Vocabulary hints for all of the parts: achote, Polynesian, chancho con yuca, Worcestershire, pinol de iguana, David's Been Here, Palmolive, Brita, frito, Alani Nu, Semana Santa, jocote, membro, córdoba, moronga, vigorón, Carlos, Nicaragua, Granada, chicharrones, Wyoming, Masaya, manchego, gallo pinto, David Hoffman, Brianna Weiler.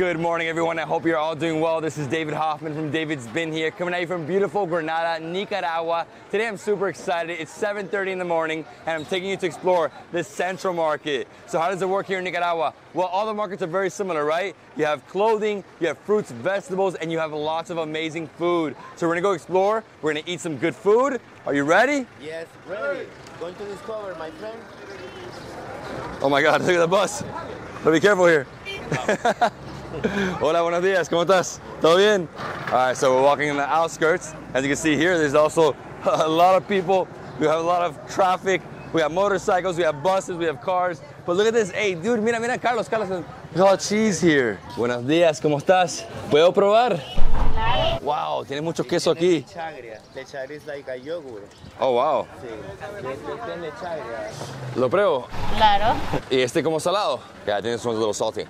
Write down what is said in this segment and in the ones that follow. Good morning, everyone. I hope you're all doing well. This is David Hoffman from David's Been Here, coming at you from beautiful Granada, Nicaragua. Today I'm super excited. It's 7:30 in the morning, and I'm taking you to explore the Central Market. So how does it work here in Nicaragua? Well, all the markets are very similar, right? You have clothing, you have fruits, vegetables, and you have lots of amazing food. So we're gonna go explore. We're gonna eat some good food. Are you ready? Yes, ready. Going to discover, my friend. Oh my God, look at the bus. But be careful here. Hola, buenos días. ¿Cómo estás? ¿Todo bien? All right, so we're walking in the outskirts. As you can see here, there's also a lot of people. We have a lot of traffic. We have motorcycles, we have buses, we have cars. But look at this. Hey, dude, mira, Carlos. There's all cheese here. Buenos días. ¿Cómo estás? ¿Puedo probar? Wow, tiene mucho queso aquí. Leche agria is like a yogurt. Oh, wow. Sí. Este es leche agria. ¿Lo pruebo? Claro. ¿Y este como salado? Yeah, I think this one's a little salty.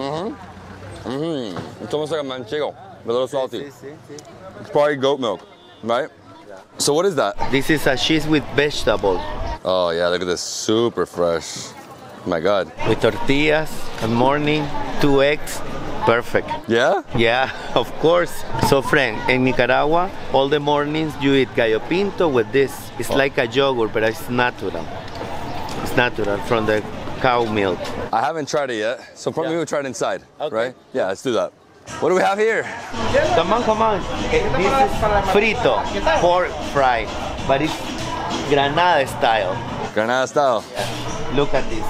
It's almost like a manchego, but a little salty. It's probably goat milk, right? Yeah. So what is that? This is a cheese with vegetable. Oh yeah, look at this, super fresh. My God. With tortillas, good morning, 2 eggs, perfect. Yeah? Yeah, of course. So friend, in Nicaragua, all the mornings you eat gallo pinto with this. It's like a yogurt, but it's natural. It's natural from the cow milk. I haven't tried it yet, so probably we'll try it inside, right? Yeah, let's do that. What do we have here? Come on. This is frito, pork fry, but it's Granada style. Granada style? Yeah. Look at this.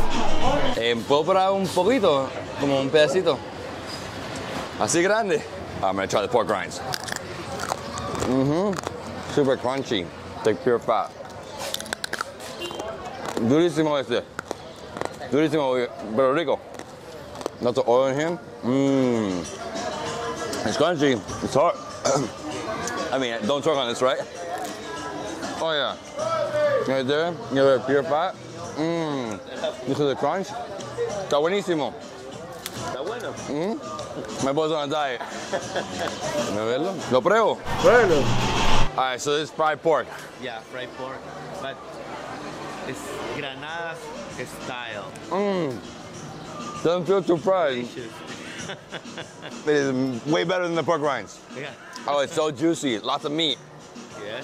¿Puedo probar un poquito? Como un pedacito. Así grande. I'm gonna try the pork rinds. Super crunchy, like pure fat. Durísimo este. Durísimo, pero rico. Not the oil in here. It's crunchy. It's hard. I mean, don't choke on this, right? Oh yeah. Right there. You have a pure fat. This is a crunch. Está buenísimo. Está bueno. My boy's on a diet. Lo pruebo. Pruébalo. All right, so this is fried pork. Yeah, fried pork, but it's Granada style. Doesn't feel too fried. It is way better than the pork rinds. Yeah. Oh, it's so juicy. Lots of meat. Yeah.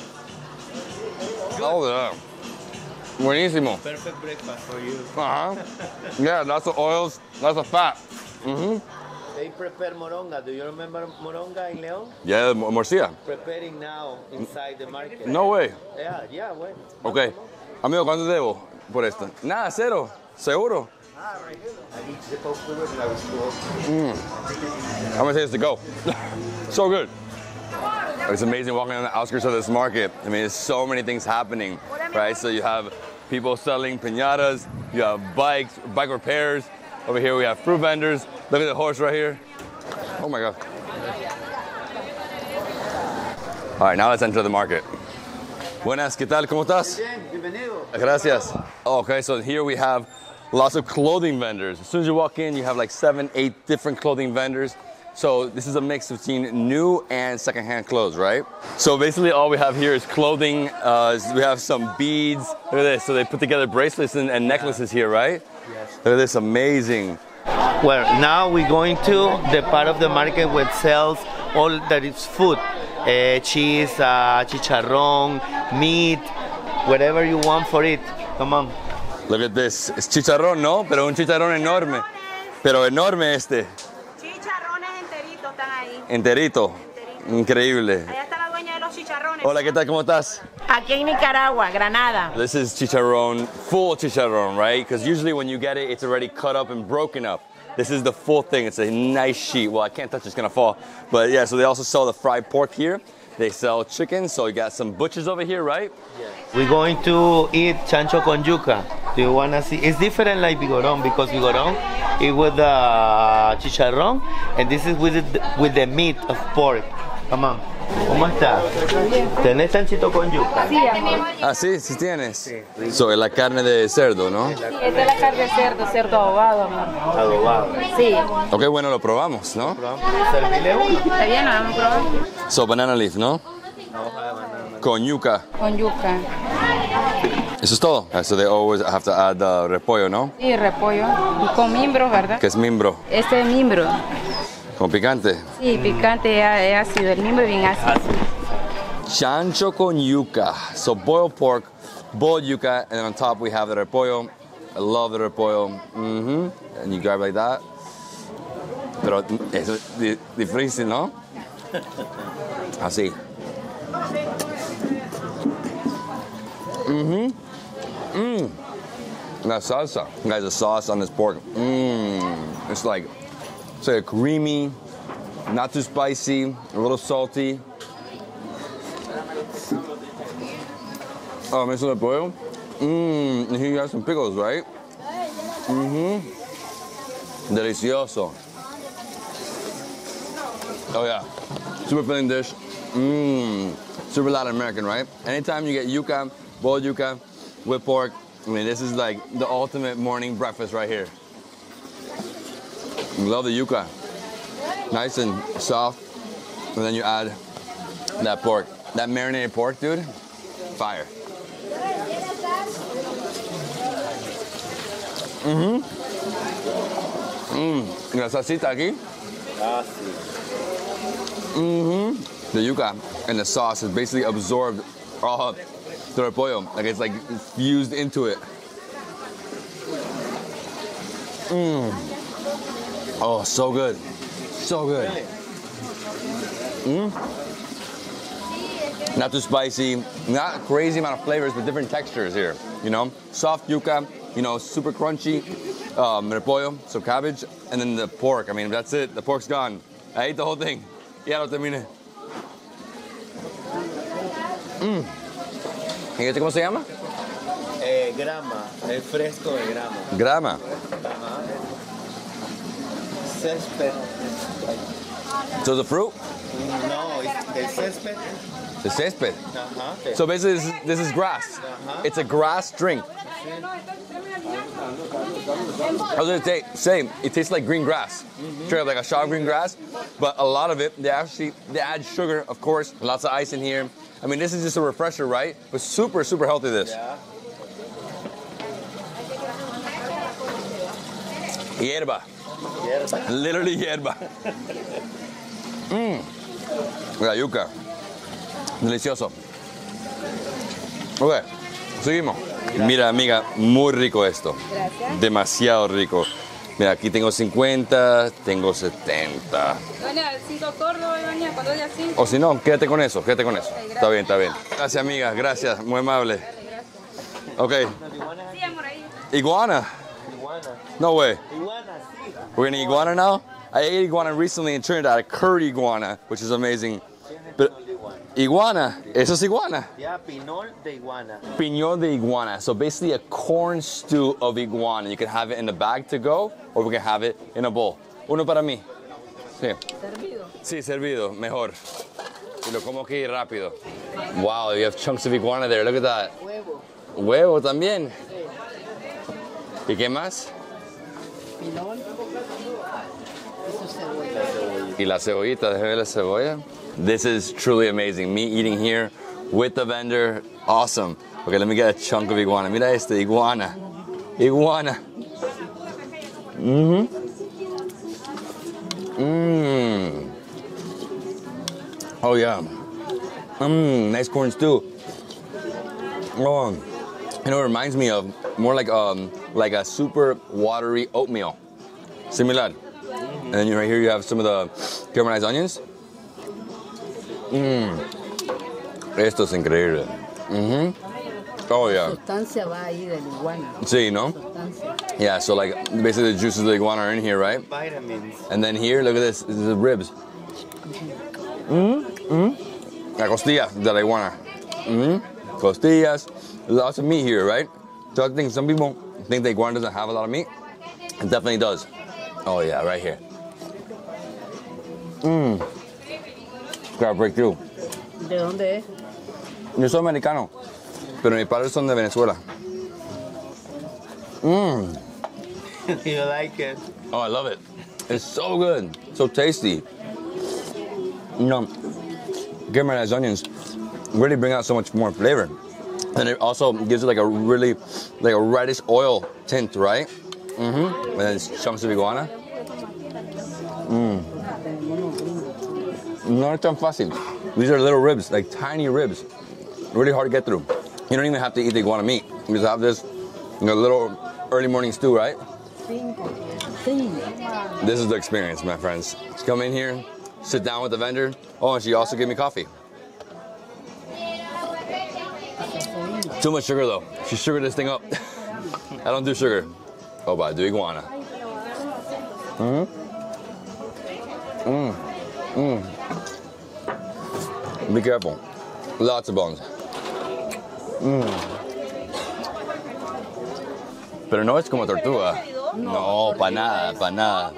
Good. Oh, yeah. Buenísimo. Perfect breakfast for you. Yeah, lots of oils, lots of fat. They prepare moronga. Do you remember moronga in León? Yeah, morcilla. Preparing now inside the market. No way. Yeah, wait. Okay. Amigo, ¿cuánto debo por esto? Nada, cero. ¿Seguro? I'm gonna say it's the go. So good. It's amazing walking on the outskirts of this market. I mean, there's so many things happening, right? So you have people selling piñatas, you have bikes, bike repairs. Over here we have fruit vendors. Look at the horse right here. Oh my God. All right, now let's enter the market. Buenas, ¿qué tal? ¿Cómo estás? Bienvenido. Gracias. Okay, so here we have lots of clothing vendors. As soon as you walk in, you have like 7, 8 different clothing vendors. So this is a mix between new and secondhand clothes, right? So basically all we have here is clothing. We have some beads. Look at this. So they put together bracelets and necklaces here, right? Yes. Look at this, amazing. Well, now we're going to the part of the market which sells all that is food. Cheese, chicharrón, meat, whatever you want for it. Come on. Look at this. It's chicharrón, ¿no? Pero un chicharrón enorme. Pero enorme este. Chicharrones enteritos están ahí. Enterito. Increíble. Allá está la dueña de los chicharrones. Hola, ¿qué tal? ¿Cómo estás? Aquí en Nicaragua, Granada. This is chicharrón, full chicharrón, right? Because usually when you get it, it's already cut up and broken up. This is the full thing. It's a nice sheet. Well, I can't touch it, it's gonna fall. But yeah, so they also sell the fried pork here. They sell chicken, so you got some butchers over here, right? Yeah. We're going to eat chancho con yuca. Do you wanna see? It's different like vigorón, because vigorón is with the chicharrón, and this is with the meat of pork. Come on. ¿Cómo está? ¿Tenés chanchito con yuca? Sí, sí, sí tienes. Sí. So, es la carne de cerdo, ¿no? Sí, esta es la carne de cerdo, cerdo adobado, amor. Adobado. Sí. Ok, bueno, lo probamos, ¿no? Servile uno. Está bien, lo vamos a probar. So, banana leaf, ¿no? No, banana. Con yuca. Con yuca. Eso es todo. So they always have to add repollo, ¿no? Sí, repollo. Y con mimbro, ¿verdad? ¿Qué es mimbro? Este es mimbro. ¿Con picante? Sí, picante, ácido. El mimbro bien ácido. Chancho con yuca. So boiled pork, boiled yuca, and then on top we have the repollo. I love the repollo. Mm-hmm. And you grab like that. Pero eso es difícil, ¿no? Así. Mm-hmm. Mm. That salsa. Guys, the sauce on this pork. Mmm. It's like a creamy, not too spicy, a little salty. Oh, missing the boil. Mmm. And here you have some pickles, right? Mm-hmm. Delicioso. Oh, yeah. Super filling dish. Mmm. Super Latin American, right? Anytime you get yuca, boiled yuca with pork, I mean, this is like the ultimate morning breakfast right here. Love the yuca. Nice and soft. And then you add that pork. That marinated pork, dude, fire. Mm-hmm. Mmm. La salsita aquí. Mm-hmm. The yuca and the sauce is basically absorbed all up the repollo. Like it's like fused into it. Mmm. Oh, so good. So good. Mmm. Not too spicy, not a crazy amount of flavors, but different textures here, you know? Soft yuca, you know, super crunchy repollo, so cabbage, and then the pork. I mean, that's it. The pork's gone. I ate the whole thing. Ya lo terminé. ¿Y este cómo se llama? Grama, el fresco de grama. Grama. Césped. So the fruit? No, it's the césped. The césped? Uh-huh. So basically this is grass. Uh-huh. It's a grass drink. I was gonna say, it tastes like green grass, straight up like a shot of green grass, but a lot of it, they add sugar, of course, lots of ice in here. I mean, this is just a refresher, right? But super, super healthy, this. Yeah. Hierba. Hierba. Literally hierba. Mmm. La yuca. Delicioso. Okay, seguimos. Mira, amiga, muy rico esto. Gracias. Demasiado rico. Mira, aquí tengo 50, tengo 70. Doña, 5 córdobas, doña, cuando doña 5. O si no, quédate con eso, quédate con eso. Okay, está bien, está bien. Gracias, amiga, gracias, muy amable. Dale, gracias. Ok. Iguana? Iguana. No way. Iguana, sí. We're gonna eat iguana now? I ate iguana recently in Trinidad, a curd iguana, which is amazing. But iguana, eso es iguana. Yeah, pinol de iguana. Pinol de iguana, so basically a corn stew of iguana. You can have it in a bag to go, or we can have it in a bowl. Uno para mí. Sí. Servido. Sí, servido, mejor. Y lo como aquí rápido. Wow, you have chunks of iguana there, look at that. Huevo. Huevo también. Sí. ¿Y qué más? Pinol. Y la cebollita, déjame ver la cebolla. This is truly amazing. Me eating here with the vendor, awesome. Okay, let me get a chunk of iguana. Mira este, iguana. Iguana. Mm-hmm. Mmm. Oh, yeah. Mmm, nice corn stew. Oh, you know, it reminds me of more like a super watery oatmeal. Similar. And then right here you have some of the caramelized onions. Mmm, esto es increíble. Oh, yeah. Sustancia va ahí del iguana. Sí, ¿no? Sustancia. Yeah, so like basically the juices of the iguana are in here, right? Vitamins. And then here, look at this, this is the ribs. La costilla de la iguana. Costillas, lots of meat here, right? So I think some people think the iguana doesn't have a lot of meat. It definitely does. Oh, yeah, right here. Mmm. Gotta break through. ¿De dónde es? Yo soy americano, pero mis padres son de Venezuela. Mmm. You like it? Oh, I love it. It's so good, so tasty. You know, caramelized onions really bring out so much more flavor. And it also gives it like a really, like a reddish oil tint, right? Mm-hmm. And then it's chunks of iguana. Not tan fácil. These are little ribs, like tiny ribs. Really hard to get through. You don't even have to eat the iguana meat. You just have this, you know, little early morning stew, right? This is the experience, my friends. Just come in here, sit down with the vendor. Oh, and she also gave me coffee. Too much sugar though. She sugared this thing up. I don't do sugar. Oh, but I do iguana. Mm-hmm. Mm. Mm. Be careful. Lots of bones. Pero no es como tortuga. No, pa nada, pa nada.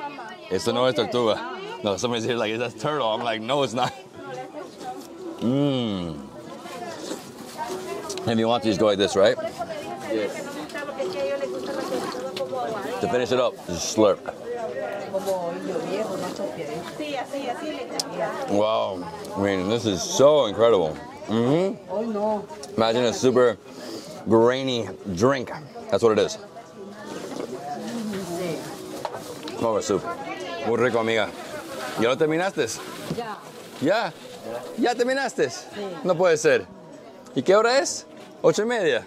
Eso no es tortuga. No, somebody's here like, that's turtle. I'm like, no, it's not. If you want to, just go like this, right? Yes. To finish it up, just slurp. Wow. I mean, this is so incredible. Mm-hmm. Imagine a super grainy drink. That's what it is. More soup. Muy rico, amiga. ¿Ya lo terminaste? Ya. ¿Ya? ¿Ya terminaste? Sí. No puede ser. ¿Y qué hora es? 8:30.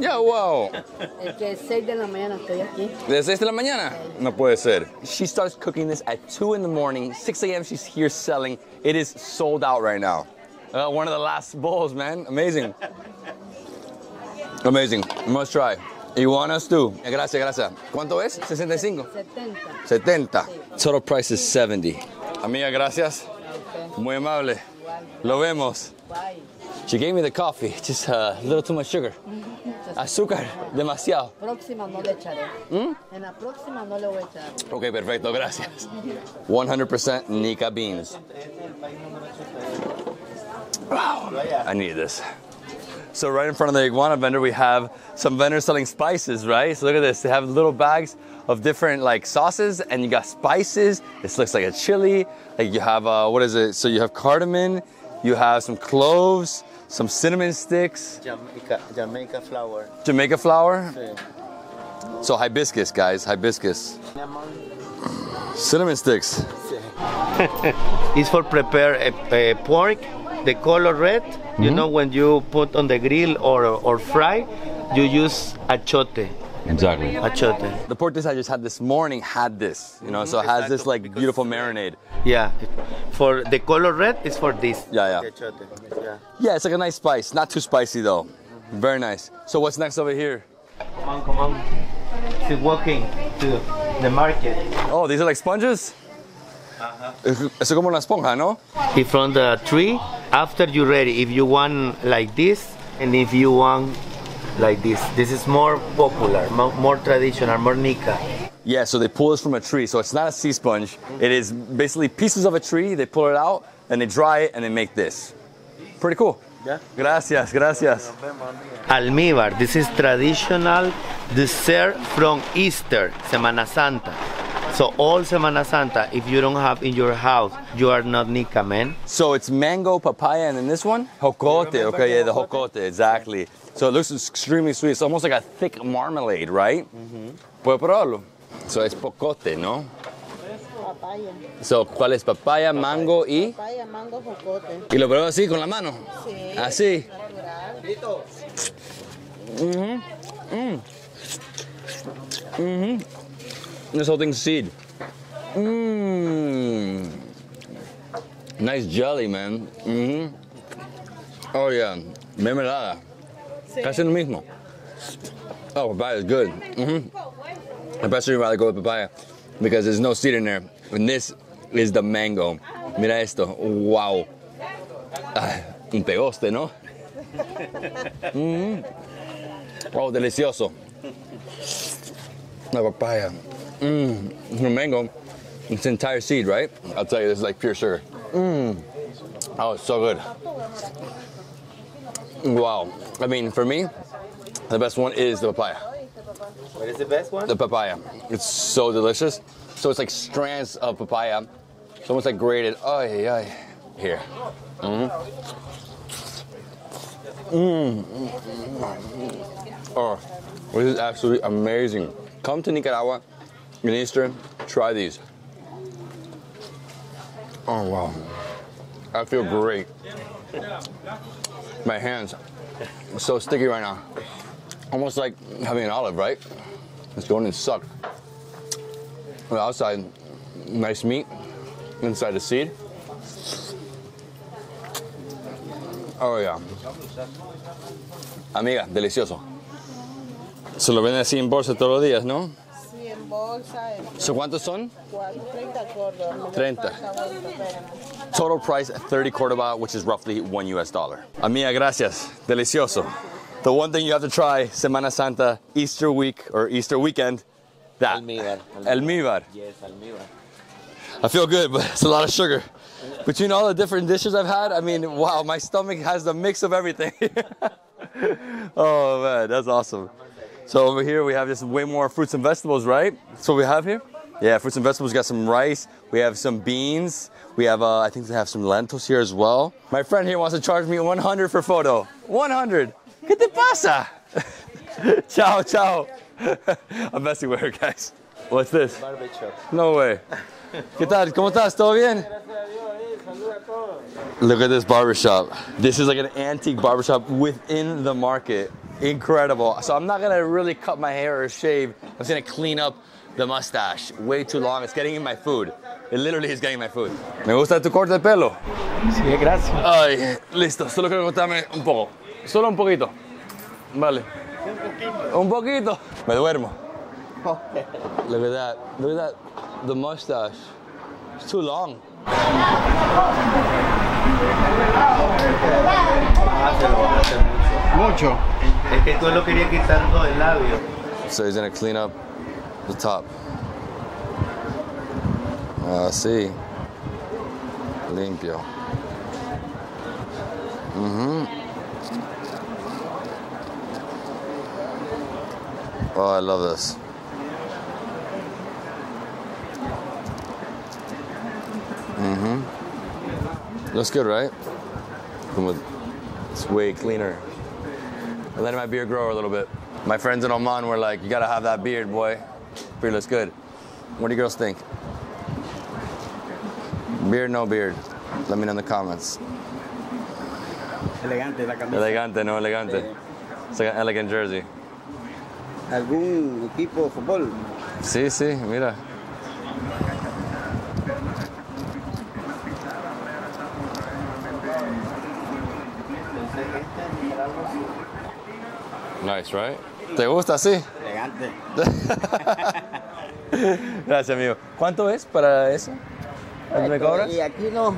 Ya, wow. Es que es 6 de la mañana estoy aquí. ¿De 6 de la mañana? No puede ser. She starts cooking this at 2 in the morning. 6 a.m. she's here selling. It is sold out right now. One of the last bowls, man. Amazing. Amazing. You must try. Iguana stew. Gracias, gracias. ¿Cuánto es? 65. 70. 70. Total price is 70. Amiga, gracias. Muy amable. Lo vemos. She gave me the coffee, just a little too much sugar. Azúcar, demasiado. Próxima no le echaré. En la próxima no le voy a echar. Okay, perfecto, gracias. 100% Nica beans. Wow, I need this. So right in front of the iguana vendor, we have some vendors selling spices, right? So look at this, they have little bags of different like sauces, and you got spices. This looks like a chili. Like you have, what is it? So you have cardamom, you have some cloves, some cinnamon sticks. Jamaica flower. Jamaica flower? Sí. So hibiscus, guys, hibiscus. Cinnamon sticks. Sí. It's for prepare a pork. The color red, you know, when you put on the grill or fry, you use achote. Exactly. Achote. The pork dish I just had this morning had this, you know, so it has this like beautiful marinade. Yeah. For the color red, it's for this. Yeah, yeah. Achote. Yeah. Yeah, it's like a nice spice. Not too spicy though. Very nice. So what's next over here? Come on, come on. Keep walking to the market. Oh, these are like sponges? It's como una esponja, no? It's from the tree. After you're ready, if you want like this, and if you want like this. This is more popular, more traditional, more Nica. Yeah, so they pull this from a tree, so it's not a sea sponge. It is basically pieces of a tree, they pull it out, and they dry it, and they make this. Pretty cool. Yeah. Gracias, gracias. Almíbar, this is traditional dessert from Easter, Semana Santa. So all Semana Santa, if you don't have in your house, you are not Nica, man. So it's mango, papaya, and then this one? Jocote, okay, yeah, the jocote, exactly. So it looks extremely sweet. It's almost like a thick marmalade, right? Puedo probarlo. So it's pocote, ¿no? Papaya. So, ¿cuál es? Papaya, mango y... Papaya, mango, jocote. ¿Y lo pruebo así, con la mano? Sí. Así. Frito. This whole thing's seed. Nice jelly, man. Oh yeah, mermelada. Casi lo mismo. Oh, papaya is good. I'd personally rather go with papaya because there's no seed in there. And this is the mango. Mira esto. Wow. Un pegoste, ¿no? Oh, delicioso. La papaya. Mango, it's an entire seed, right? I'll tell you, this is like pure sugar. Oh, it's so good. Wow. I mean, for me, the best one is the papaya. What is the best one? The papaya. It's so delicious. So it's like strands of papaya. It's almost like grated. Here. Oh, this is absolutely amazing. Come to Nicaragua in Easter, try these. Oh, wow. I feel great. My hands are so sticky right now. Almost like having an olive, right? It's going to suck. On the outside, nice meat. Inside the seed. Oh, yeah. Amiga, delicioso. Se lo venden así en bolsa todos los días, ¿no? Sí, en bolsa. ¿So cuántos son? 30 córdobas. 30. Total price, 30 córdobas, which is roughly $1 US. Amiga, gracias. Delicioso. The one thing you have to try, Semana Santa, Easter week, or Easter weekend, that. Almíbar. Almíbar. Yes, almíbar. I feel good, but it's a lot of sugar. Between all the different dishes I've had, I mean, wow, my stomach has the mix of everything. Oh, man, that's awesome. So over here, we have just way more fruits and vegetables, right? That's what we have here? Yeah, fruits and vegetables. We got some rice. We have some beans. We have, I think they have some lentils here as well. My friend here wants to charge me 100 for photo. 100. ¿Qué te pasa? Ciao, ciao. I'm messing with her, guys. What's this? Barbecue. No way. ¿Qué tal? ¿Cómo estás? ¿Todo bien? Look at this barbershop. This is like an antique barbershop within the market. Incredible. So I'm not going to really cut my hair or shave. I'm just going to clean up the mustache. Way too long. It's getting in my food. It literally is getting in my food. Me gusta tu corte de pelo. Sí, gracias. Ay, listo. Solo quiero cortarme un poco. Solo un poquito. Vale. Un poquito. Un poquito. Me duermo. Look at that. Look at that. The mustache. It's too long. So he's gonna clean up the top. I see. Limpio. Mm-hmm. Oh, I love this. Mm-hmm. Looks good, right? It's way cleaner. I let my beard grow a little bit. My friends in Oman were like, you gotta have that beard, boy. Beard looks good. What do you girls think? Beard, no beard? Let me know in the comments. Elegante la camisa. Elegante, no elegante. It's like an elegant jersey. Algún equipo de fútbol. Sí, sí, mira. Nice, right? ¿Te gusta así? Elegante. Gracias, amigo. ¿Cuánto es para eso? ¿Cuánto me cobras? Y aquí no.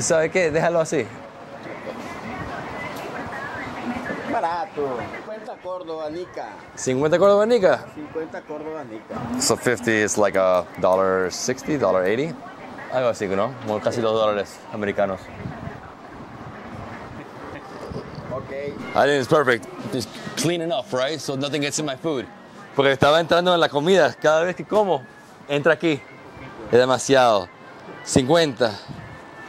¿Sabes qué? Déjalo así. Barato. 50 córdobas nica. 50 córdobas nica. 50 córdobas nica. So 50 is like $1.60, $1.80. Algo así, ¿no? Como casi $2 americanos. I think it's perfect. It's clean enough, right? So nothing gets in my food. Porque estaba entrando en la comida. Cada vez que como, entra aquí. Es demasiado. 50.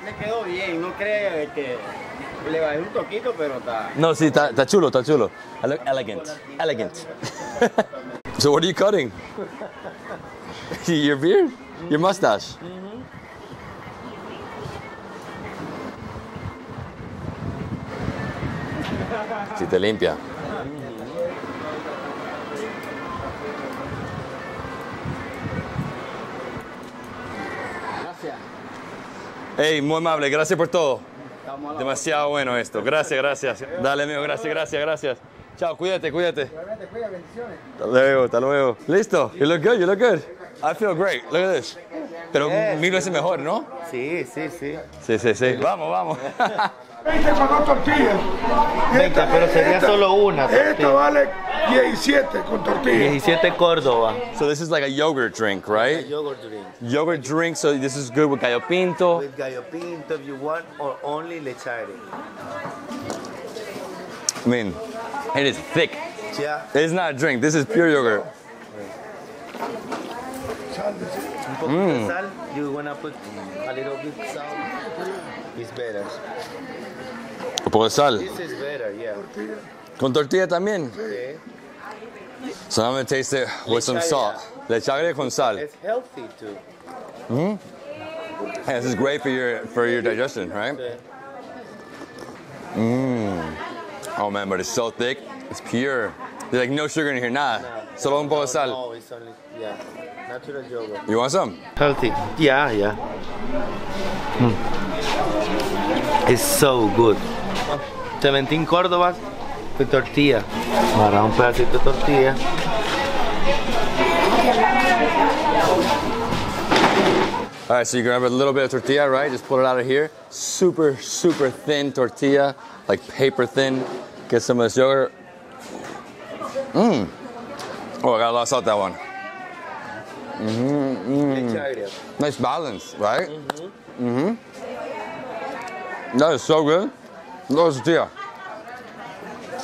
Me quedó bien. No creo que le bajé un toquito, pero está... No, sí, está chulo, está chulo. I look elegant. Elegant. So what are you cutting? Your beard? Your mustache? Si te limpia. Gracias. Hey, muy amable, gracias por todo. Demasiado bueno esto. Gracias, gracias. Dale, amigo, gracias, gracias, gracias. Chao, cuídate, cuídate. Hasta luego, hasta luego. Listo. You look good, you look good. I feel great. Look at this. Pero mil veces mejor, ¿no? Sí, sí, sí. Sí, sí, sí. Vamos, vamos. 20 para dos tortillas. 20, pero sería solo una tortilla. Esto vale 17 con tortillas. 17 Córdoba. So this is like a yogurt drink, right? A yogurt drink. Yogurt drink, so this is good with gallo pinto. With gallo pinto if you want, or only lechari. I mean, it is thick. Yeah. It's not a drink, this is pure yogurt. Mm. Sal, you want to put a little bit salt, it's better. Un poco de sal. This is better, yeah. Con tortilla también. Okay. So I'm going to taste it with some salt. Lechagre con sal. It's healthy too. Mm-hmm. Hey, this is great for your digestion, right? Mmm. Oh man, but it's so thick. It's pure. There's like no sugar in here, nada. Solo un poco de sal. No, it's only, yeah. Natural yogurt. You want some? Healthy. Yeah, yeah. Mm. It's so good. 17 Córdobas with tortilla. Para un pedacito de tortilla. All right, so you grab a little bit of tortilla, right? Just pull it out of here. Super, super thin tortilla, like paper thin. Get some of this yogurt. Mmm. Oh, I got a lot of salt that one. Mm-hmm, mm. Nice balance, right? Mm-hmm. Mm-hmm. That is so good. A little tortilla.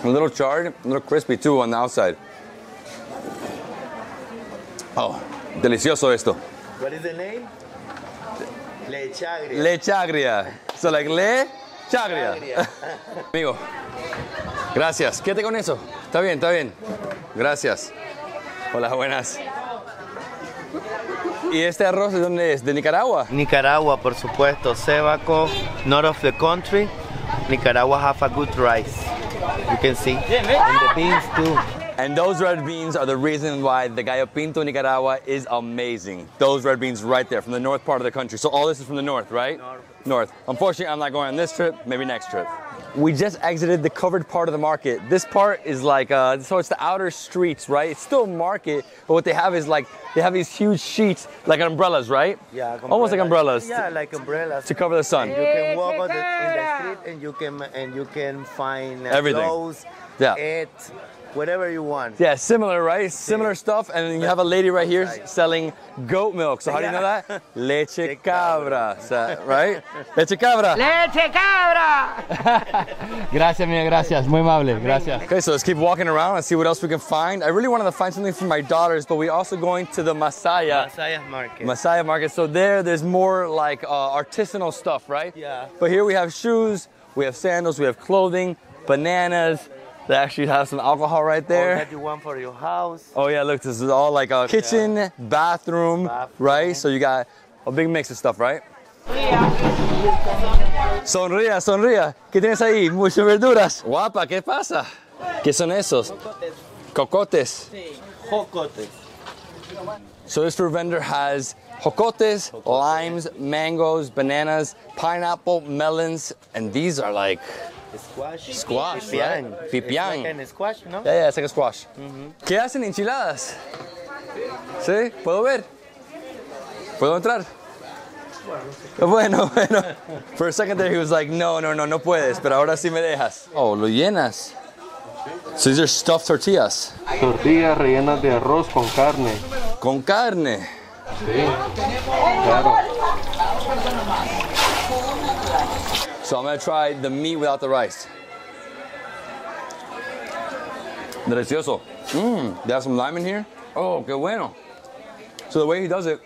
A little charred, a little crispy too on the outside. Oh, delicioso esto. What is the name? Lechagria. Lechagria. So like lechagria. Amigo, gracias. Quédate con eso. Está bien, está bien. Gracias. Hola, buenas. ¿Y este arroz de dónde es? ¿De Nicaragua? Nicaragua, por supuesto. Cebaco, north of the country. Nicaragua have a good rice. You can see. And the beans too. And those red beans are the reason why the gallo pinto in Nicaragua is amazing. Those red beans right there from the north part of the country. So all this is from the north, right? North. Unfortunately, I'm not going on this trip. Maybe next trip. We just exited the covered part of the market. This part is like, so it's the outer streets, right? It's still market, but what they have is like, they have these huge sheets, like umbrellas, right? Yeah. Umbrella. Almost like umbrellas. Yeah, like umbrellas. To cover the sun. You can walk on in the street and you can find everything. Clothes, yeah. Whatever you want. Yeah, similar, right? Similar stuff. And then you have a lady right here selling goat milk. So how do you know that? Leche cabra. So, right? Leche cabra. Leche cabra. Gracias, mía, gracias. Muy amable, gracias. Okay, so let's keep walking around and see what else we can find. I really wanted to find something for my daughters, but we're also going to the Masaya. Masaya market. Masaya market. So there's more like artisanal stuff, right? Yeah. But here we have shoes, we have sandals, we have clothing, bananas. They actually have some alcohol right there. Oh, that you want for your house. Oh yeah, look, this is all like a kitchen, bathroom, right? So you got a big mix of stuff, right? Sonría, sonría. ¿Qué tienes ahí? Muchas verduras. Guapa, ¿qué pasa? ¿Qué son esos? Cocotes. Sí, jocotes. So this fruit vendor has jocotes, limes, mangoes, bananas, pineapple, melons, and these are like... Squash, pipián. Right? Pipián. It's like a squash, no? Yeah, it's like a squash. ¿Qué hacen enchiladas? ¿Sí? ¿Puedo ver? ¿Puedo entrar? Bueno, bueno. For a second there, he was like, no, no, no, no puedes, pero ahora sí me dejas. Oh, lo llenas. So these are stuffed tortillas. Tortillas rellenas de arroz con carne. ¿Con carne? Sí, claro. So I'm going to try the meat without the rice. Delicioso. Mmm, they have some lime in here. Oh, qué bueno. So the way he does it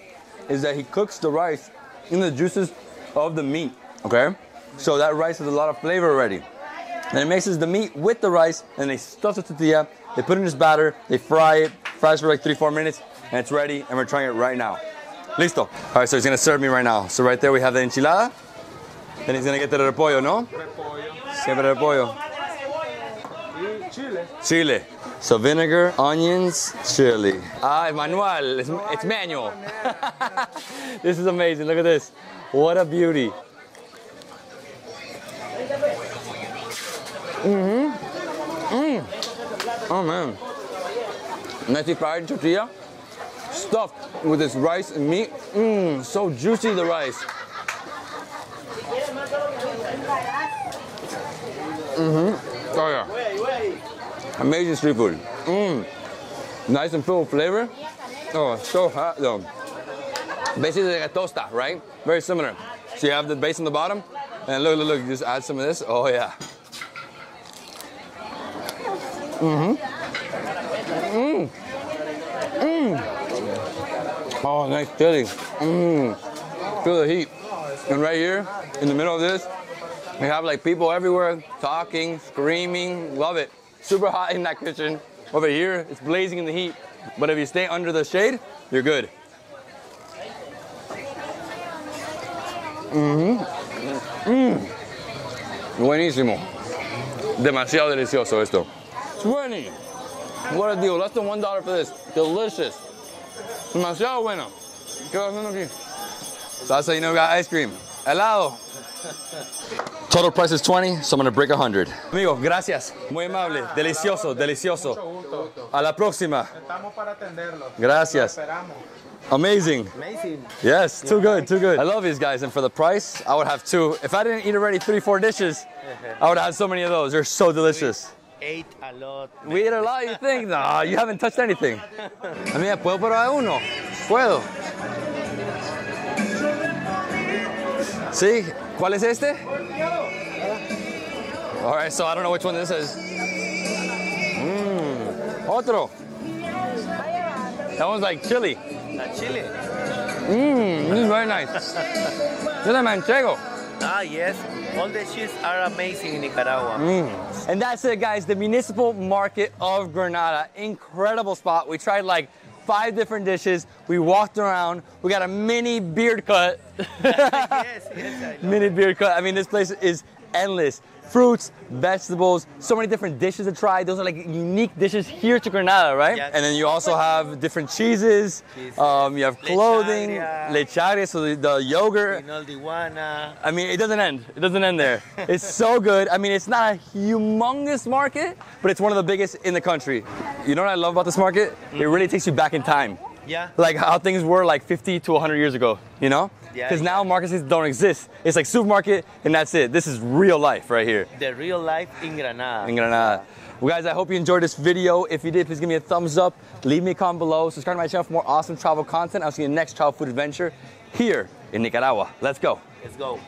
is that he cooks the rice in the juices of the meat, okay? So that rice has a lot of flavor already. And it mixes the meat with the rice, and they stuff the tortilla, they put it in this batter, they fry it, fries for like 3-4 minutes, and it's ready, and we're trying it right now. Listo. All right, so he's going to serve me right now. So right there we have the enchilada. Then he's going to get the repollo, no? Repollo. Siempre repollo. Chile. Chile. So vinegar, onions, chili. Ah, manual. It's manual. This is amazing. Look at this. What a beauty. Mm-hmm. Mm. Oh, man. Nicely fried tortilla. Stuffed with this rice and meat. Mmm, so juicy the rice. Mm-hmm. Oh yeah. Amazing street food. Mmm. Nice and full of flavor. Oh, so hot though. Basically like a tosta, right? Very similar. So you have the base on the bottom, and look, look, look. Just add some of this. Oh yeah. Mm-hmm. Mmm. Mmm. Oh, nice chili. Mmm. Feel the heat. And right here, in the middle of this, We have like people everywhere talking, screaming, love it. Super hot in that kitchen. Over here, it's blazing in the heat. But if you stay under the shade, you're good. Buenísimo. Demasiado delicioso esto. 20. What a deal. Less than $1 for this. Delicious. Demasiado bueno. ¿Qué va haciendo aquí? Salsa, you know, got ice cream. Helado. Total price is 20, so I'm gonna break 100. Amigo, gracias. Muy amable. Delicioso, delicioso. A la próxima. Estamos para atenderlo. Gracias. Amazing. Amazing. Yes, too good, too good. I love these guys, and for the price, I would have two. If I didn't eat already 3-4 dishes, I would have so many of those. They're so delicious. We ate a lot. We ate a lot, you think? Nah, you haven't touched anything. Amiga, ¿puedo probar uno? Puedo. See? ¿Cuál es este? All right, so I don't know which one this is. Otro. That one's like chili. Chili. This is very nice. This is manchego. Ah, yes. All the cheese are amazing in Nicaragua. And that's it, guys. The municipal market of Granada. Incredible spot. We tried like 5 different dishes. We walked around. We got a mini beard cut. Yes, mini beard cut. I mean, this place is endless. Fruits, vegetables, so many different dishes to try. Those are like unique dishes here to Granada, right? Yes. And then you also have different cheeses. You have clothing, lechagre, so the yogurt. Pinol de iguana. I mean, it doesn't end. It doesn't end there. It's so good. I mean, it's not a humongous market, but it's one of the biggest in the country. You know what I love about this market? It really takes you back in time. Yeah. Like how things were like 50 to 100 years ago, you know? Because now markets don't exist. It's like supermarket and that's it. This is real life right here. The real life in Granada. In Granada. Well, guys, I hope you enjoyed this video. If you did, please give me a thumbs up. Leave me a comment below. Subscribe to my channel for more awesome travel content. I'll see you in the next travel food adventure here in Nicaragua. Let's go. Let's go.